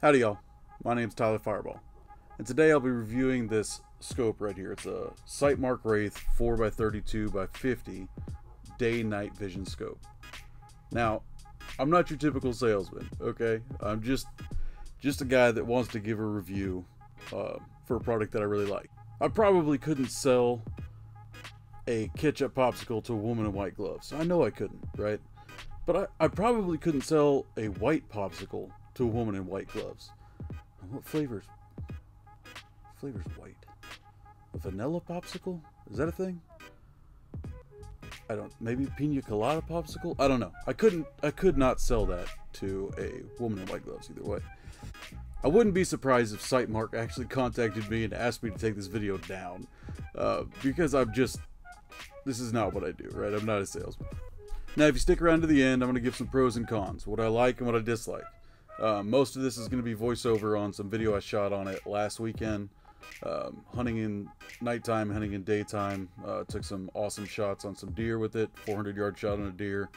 Howdy y'all, my name's Tyler Firebaugh, and today I'll be reviewing this scope right here. It's a Sightmark Wraith 4x32x50 day-night vision scope. Now, I'm not your typical salesman, okay? I'm just a guy that wants to give a review for a product that I really like. I probably couldn't sell a ketchup popsicle to a woman in white gloves. I know I couldn't, right? But I probably couldn't sell a white popsicle to a woman in white gloves. What flavors? Flavors white. A vanilla popsicle? Is that a thing? I don't. Maybe pina colada popsicle? I don't know. I could not sell that to a woman in white gloves either way. I wouldn't be surprised if Sightmark actually contacted me and asked me to take this video down, because this is not what I do, right? I'm not a salesman. Now, if you stick around to the end, I'm going to give some pros and cons, what I like and what I dislike. Most of this is going to be voiceover on some video I shot on it last weekend. Hunting in nighttime, hunting in daytime. Took some awesome shots on some deer with it. 400-yard shot on a deer.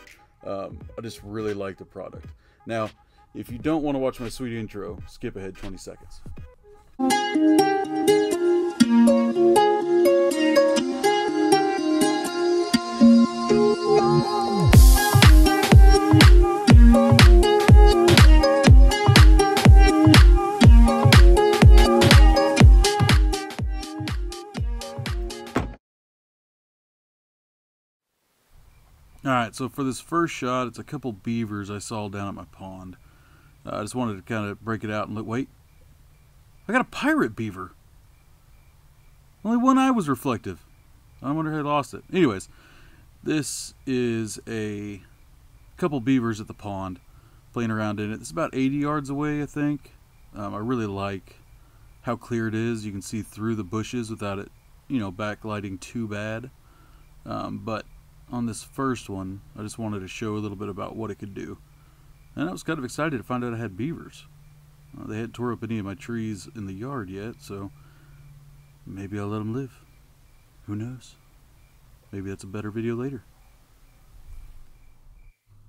I just really like the product. Now, if you don't want to watch my sweet intro, skip ahead 20 seconds. Alright, so for this first shot, it's a couple beavers I saw down at my pond. I just wanted to kind of break it out and look. Wait, I got a pirate beaver. Only one eye was reflective. I wonder how I lost it. Anyways, this is a couple beavers at the pond playing around in it. It's about 80 yards away, I think. I really like how clear it is. You can see through the bushes without it, you know, backlighting too bad. But on this first one, I just wanted to show a little bit about what it could do. And I was kind of excited to find out I had beavers. They hadn't tore up any of my trees in the yard yet, so maybe I'll let them live. Who knows? Maybe that's a better video later.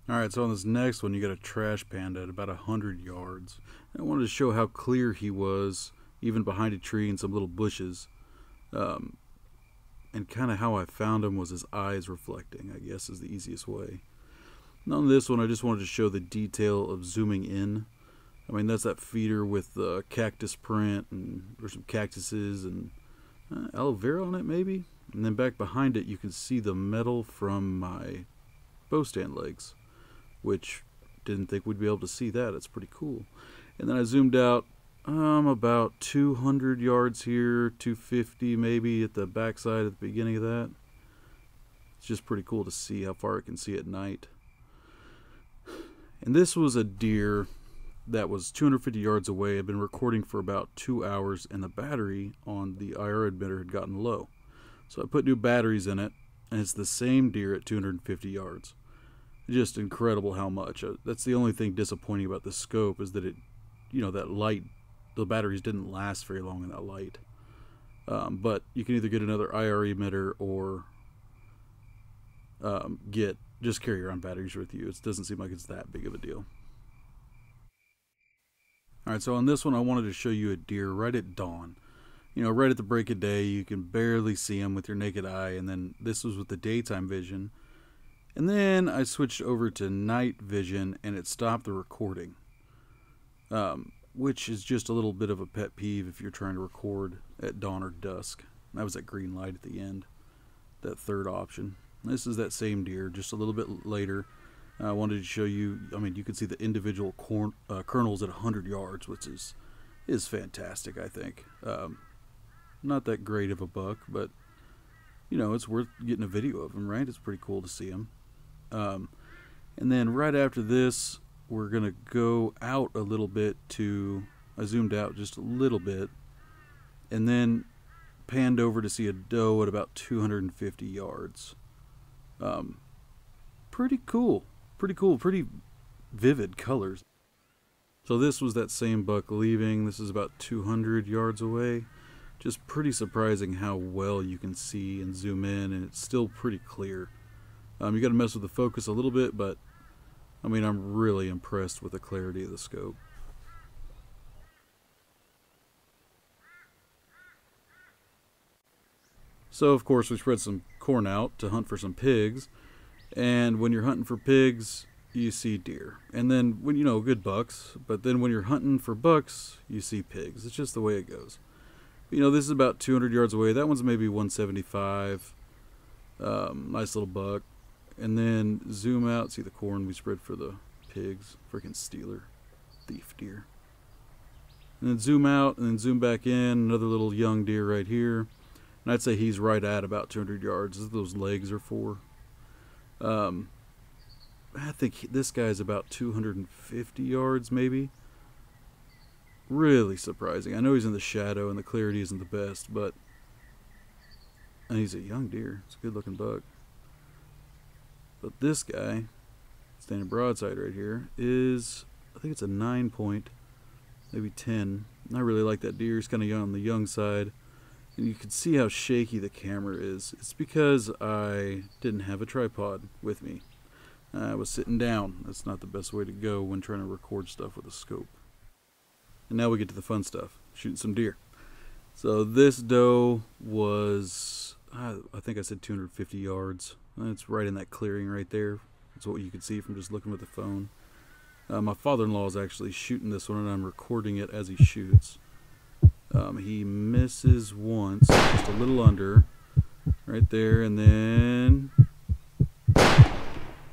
Alright, so on this next one, you got a trash panda at about 100 yards. I wanted to show how clear he was, even behind a tree and some little bushes. And kind of how I found him was his eyes reflecting, I guess, is the easiest way. And on this one, I just wanted to show the detail of zooming in. I mean, that's that feeder with the cactus print, and there's some cactuses and aloe vera on it, maybe? And then back behind it, you can see the metal from my bow stand legs, which didn't think we'd be able to see that. It's pretty cool. And then I zoomed out about 200 yards here, 250 maybe at the backside at the beginning of that. It's just pretty cool to see how far it can see at night. And this was a deer that was 250 yards away. I'd been recording for about 2 hours, and the battery on the IR emitter had gotten low. So I put new batteries in it, and it's the same deer at 250 yards. Just incredible how much. That's the only thing disappointing about the scope, is that it, you know, that light, the batteries didn't last very long in that light. But you can either get another IR emitter or just carry your own batteries with you. It doesn't seem like it's that big of a deal. Alright, so on this one I wanted to show you a deer right at dawn. You know, right at the break of day, you can barely see him with your naked eye, and then this was with the daytime vision. And then I switched over to night vision and it stopped the recording. Which is just a little bit of a pet peeve if you're trying to record at dawn or dusk. That was that green light at the end, that third option. This is that same deer, just a little bit later. I wanted to show you, I mean, you can see the individual kernels at 100 yards, which is fantastic, I think. Not that great of a buck, but, you know, it's worth getting a video of him, right? It's pretty cool to see him. And then right after this, we're going to go out a little bit to, I zoomed out just a little bit, and then panned over to see a doe at about 250 yards. Pretty cool, pretty vivid colors. So this was that same buck leaving. This is about 200 yards away. Just pretty surprising how well you can see and zoom in, and it's still pretty clear. You got to mess with the focus a little bit, but I mean, I'm really impressed with the clarity of the scope. So of course we spread some corn out to hunt for some pigs, and when you're hunting for pigs you see deer, and then when you know good bucks, but then when you're hunting for bucks you see pigs. It's just the way it goes. You know, this is about 200 yards away. That one's maybe 175. Nice little buck. And then zoom out, see the corn we spread for the pigs. Freaking stealer, thief deer. And then zoom out and then zoom back in, another little young deer right here, and I'd say he's right at about 200 yards. This is what those legs are for. I think this guy's about 250 yards maybe. Really surprising. I know he's in the shadow and the clarity isn't the best, but and he's a young deer. It's a good looking buck. But this guy, standing broadside right here, is, I think it's a 9 point, maybe 10. And I really like that deer. He's kind of young, on the young side. And you can see how shaky the camera is. It's because I didn't have a tripod with me. I was sitting down. That's not the best way to go when trying to record stuff with a scope. And now we get to the fun stuff, shooting some deer. So this doe was, I think I said 250 yards. It's right in that clearing right there. That's what you could see from just looking with the phone. My father-in-law is actually shooting this one, and I'm recording it as he shoots. He misses once, just a little under, right there, and then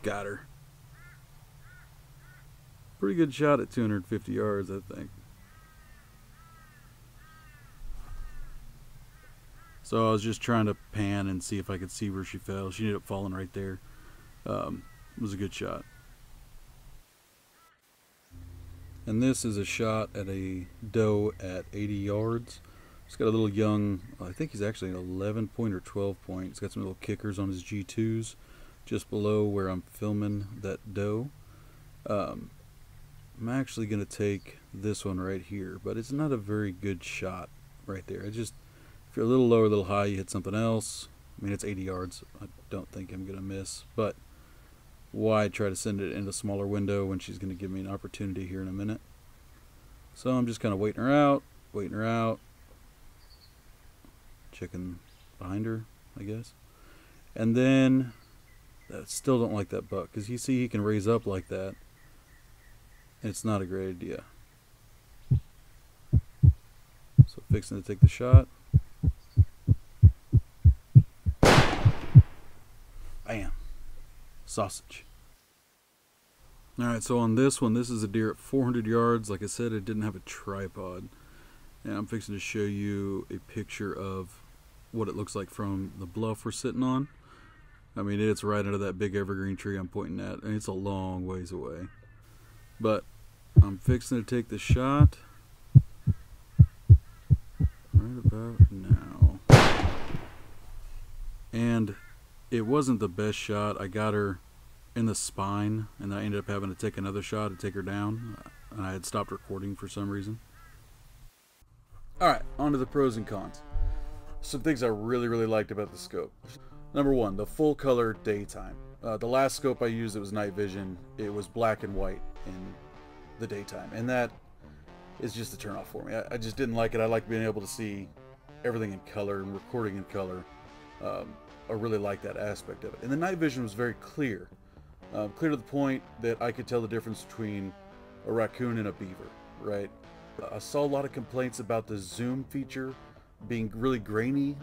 got her. Pretty good shot at 250 yards, I think. So I was just trying to pan and see if I could see where she fell. She ended up falling right there. It was a good shot. And this is a shot at a doe at 80 yards. He's got a little young, I think he's actually an 11 point or 12 point. He's got some little kickers on his G2s just below where I'm filming that doe. I'm actually going to take this one right here, but it's not a very good shot right there. It just, if you're a little lower, a little high, you hit something else. I mean, it's 80 yards. I don't think I'm going to miss, but why try to send it in a smaller window when she's going to give me an opportunity here in a minute? So I'm just kind of waiting her out, checking behind her, I guess. And then I still don't like that buck, because you see he can raise up like that. It's not a great idea. So fixing to take the shot. Bam. Sausage. Alright, so on this one, this is a deer at 400 yards. Like I said, I didn't have a tripod. And I'm fixing to show you a picture of what it looks like from the bluff we're sitting on. I mean, it's right under that big evergreen tree I'm pointing at, and it's a long ways away. But I'm fixing to take the shot right about now. And it wasn't the best shot. I got her in the spine, and I ended up having to take another shot to take her down. And I had stopped recording for some reason. Alright, on to the pros and cons. Some things I really liked about the scope. Number one, the full color daytime. The last scope I used, it was night vision. It was black and white in the daytime, and that is just a turnoff for me. I just didn't like it. I like being able to see everything in color and recording in color. I really like that aspect of it. And the night vision was very clear, clear to the point that I could tell the difference between a raccoon and a beaver, right? I saw a lot of complaints about the zoom feature being really grainy.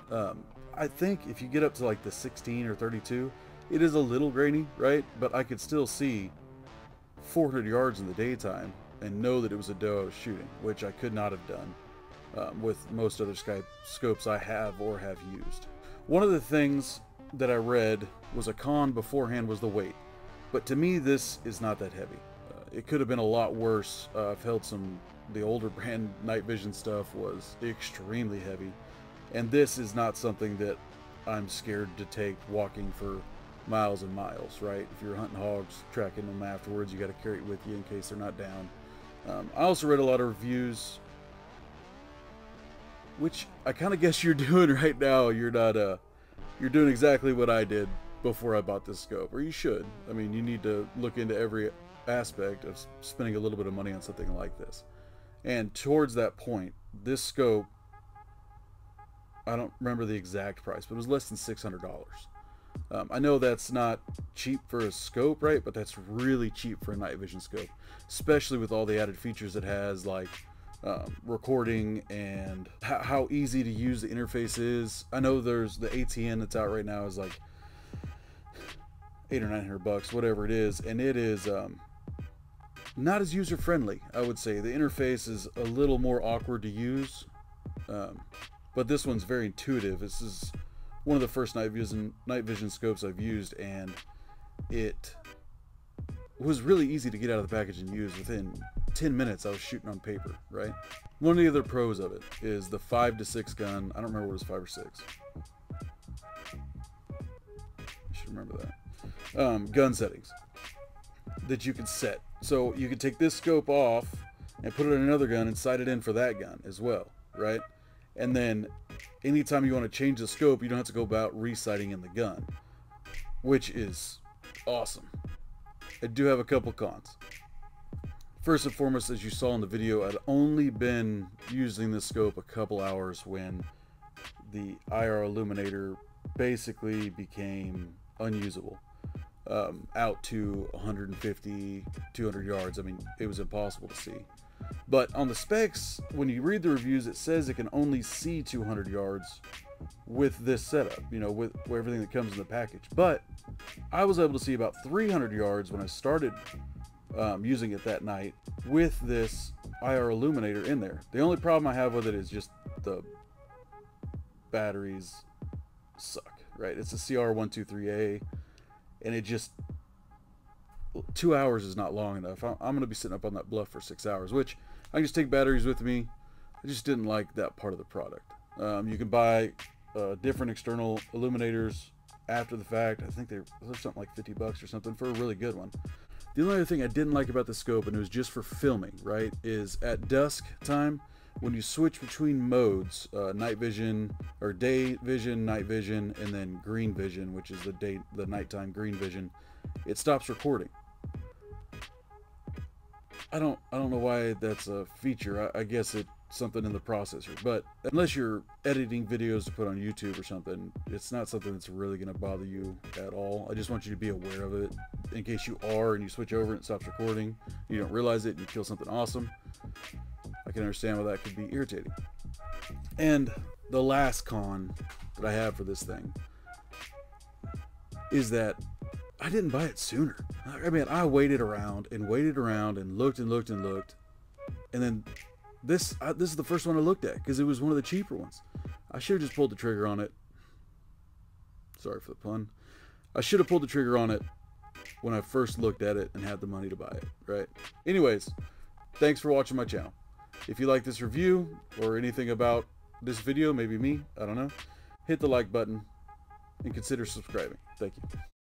I think if you get up to like the 16 or 32, it is a little grainy, right? But I could still see 400 yards in the daytime and know that it was a doe I was shooting, which I could not have done with most other scopes I have or have used. One of the things that I read was a con beforehand was the weight, but to me this is not that heavy. It could have been a lot worse. I've held some, the older brand night vision stuff was extremely heavy, and this is not something that I'm scared to take walking for miles and miles, right? If you're hunting hogs, tracking them afterwards, you got to carry it with you in case they're not down. I also read a lot of reviews, which I kind of guess you're doing right now. You're not, you're doing exactly what I did before I bought this scope, or you should. I mean, you need to look into every aspect of spending a little bit of money on something like this. And towards that point, this scope I don't remember the exact price, but it was less than $600. I know that's not cheap for a scope, right? But that's really cheap for a night vision scope, especially with all the added features it has, like recording and how easy to use the interface is. I know there's the ATN that's out right now is like $800 or $900, whatever it is, and it is not as user friendly. I would say the interface is a little more awkward to use, but this one's very intuitive. This is one of the first night vision scopes I've used, and it was really easy to get out of the package and use. Within 10 minutes I was shooting on paper, right? One of the other pros of it is the 5-to-6 gun. I don't remember what it was, 5 or 6. I should remember that. Gun settings that you can set. So you can take this scope off and put it in another gun and sight it in for that gun as well, right? And then anytime you want to change the scope, you don't have to go about resighting in the gun, which is awesome. I do have a couple cons. First and foremost, as you saw in the video, I'd only been using this scope a couple hours when the IR illuminator basically became unusable. Out to 150, 200 yards. I mean, it was impossible to see. But on the specs, when you read the reviews, it says it can only see 200 yards with this setup, you know, with everything that comes in the package. But I was able to see about 300 yards when I started using it that night with this IR illuminator in there. The only problem I have with it is just the batteries suck, right? It's a CR123A, and it just... 2 hours is not long enough. I'm going to be sitting up on that bluff for 6 hours, which I can just take batteries with me. I just didn't like that part of the product. You can buy different external illuminators after the fact. I think they're something like $50 or something for a really good one. The only other thing I didn't like about the scope, and it was just for filming, right, is at dusk time, when you switch between modes, night vision, or day vision, night vision, and then green vision, which is the nighttime green vision, it stops recording. I don't know why that's a feature. I guess it's something in the processor, but unless you're editing videos to put on YouTube or something, it's not something that's really going to bother you at all. I just want you to be aware of it in case you are and you switch over and it stops recording, you don't realize it and you kill something awesome. I can understand why that could be irritating. And the last con that I have for this thing is that I didn't buy it sooner. I mean, I waited around and looked and looked and looked. And then this is the first one I looked at because it was one of the cheaper ones. I should have just pulled the trigger on it. Sorry for the pun. I should have pulled the trigger on it when I first looked at it and had the money to buy it, right? Anyways, thanks for watching my channel. If you like this review or anything about this video, maybe me, I don't know, hit the like button and consider subscribing. Thank you.